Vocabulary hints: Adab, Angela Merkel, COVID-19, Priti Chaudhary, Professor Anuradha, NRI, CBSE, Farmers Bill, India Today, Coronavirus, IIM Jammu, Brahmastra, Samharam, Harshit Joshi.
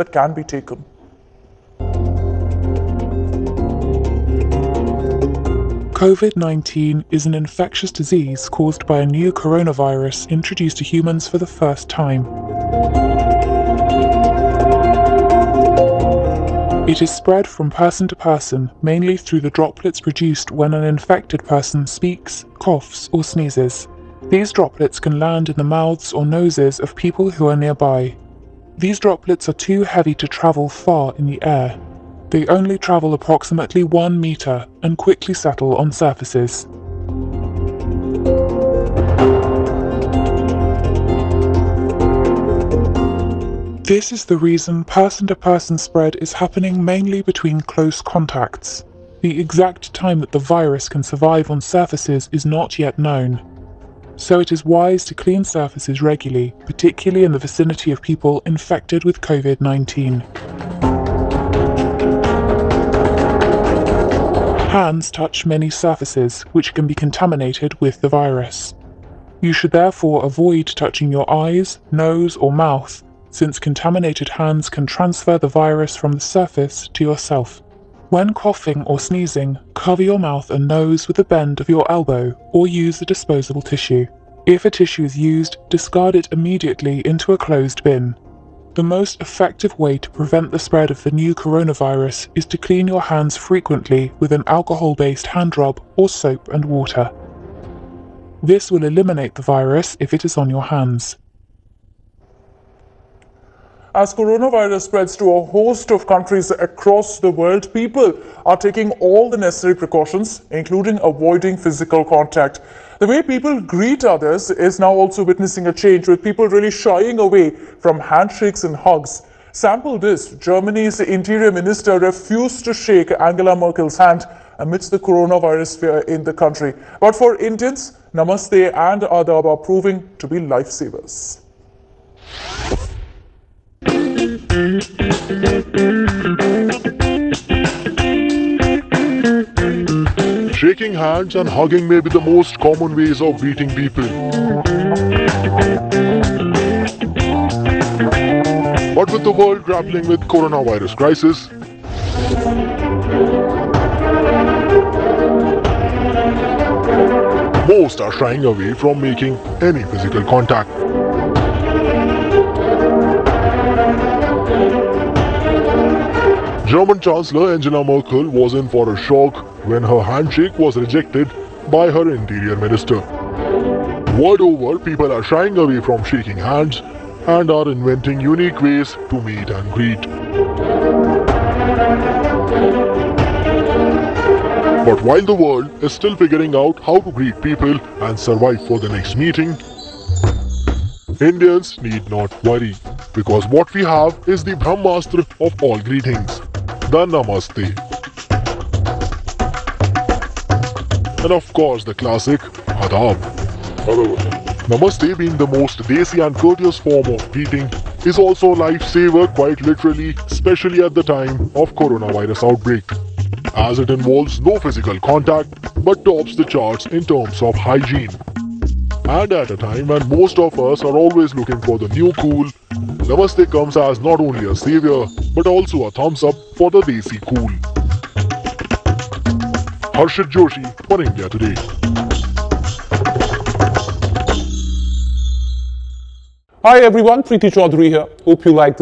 that can be taken. COVID-19 is an infectious disease caused by a new coronavirus introduced to humans for the first time. It is spread from person to person, mainly through the droplets produced when an infected person speaks, coughs, or sneezes. These droplets can land in the mouths or noses of people who are nearby. These droplets are too heavy to travel far in the air. They only travel approximately 1 meter and quickly settle on surfaces. This is the reason person-to-person spread is happening mainly between close contacts. The exact time that the virus can survive on surfaces is not yet known. So it is wise to clean surfaces regularly, particularly in the vicinity of people infected with COVID-19. Hands touch many surfaces, which can be contaminated with the virus. You should therefore avoid touching your eyes, nose, or mouth, since contaminated hands can transfer the virus from the surface to yourself. When coughing or sneezing, cover your mouth and nose with the bend of your elbow, or use a disposable tissue. If a tissue is used, discard it immediately into a closed bin. The most effective way to prevent the spread of the new coronavirus is to clean your hands frequently with an alcohol-based hand rub or soap and water. This will eliminate the virus if it is on your hands. As coronavirus spreads to a host of countries across the world, people are taking all the necessary precautions, including avoiding physical contact. The way people greet others is now also witnessing a change, with people really shying away from handshakes and hugs. Sample this: Germany's Interior Minister refused to shake Angela Merkel's hand amidst the coronavirus fear in the country. But for Indians, Namaste and Adab are proving to be lifesavers. Shaking hands and hugging may be the most common ways of greeting people. But with the world grappling with coronavirus crisis, most are shying away from making any physical contact. German Chancellor Angela Merkel was in for a shock when her handshake was rejected by her interior minister. World over, people are shying away from shaking hands and are inventing unique ways to meet and greet. But while the world is still figuring out how to greet people and survive for the next meeting, Indians need not worry, because what we have is the Brahmastra of all greetings, the Namaste. And of course the classic Adab. Namaste, being the most desi and courteous form of greeting, is also a lifesaver, quite literally, especially at the time of coronavirus outbreak, as it involves no physical contact but tops the charts in terms of hygiene. And at a time when most of us are always looking for the new cool, Namaste comes as not only a savior but also a thumbs up for the desi cool. Harshit Joshi for India Today. Hi everyone, Priti Chaudhary here. Hope you like this.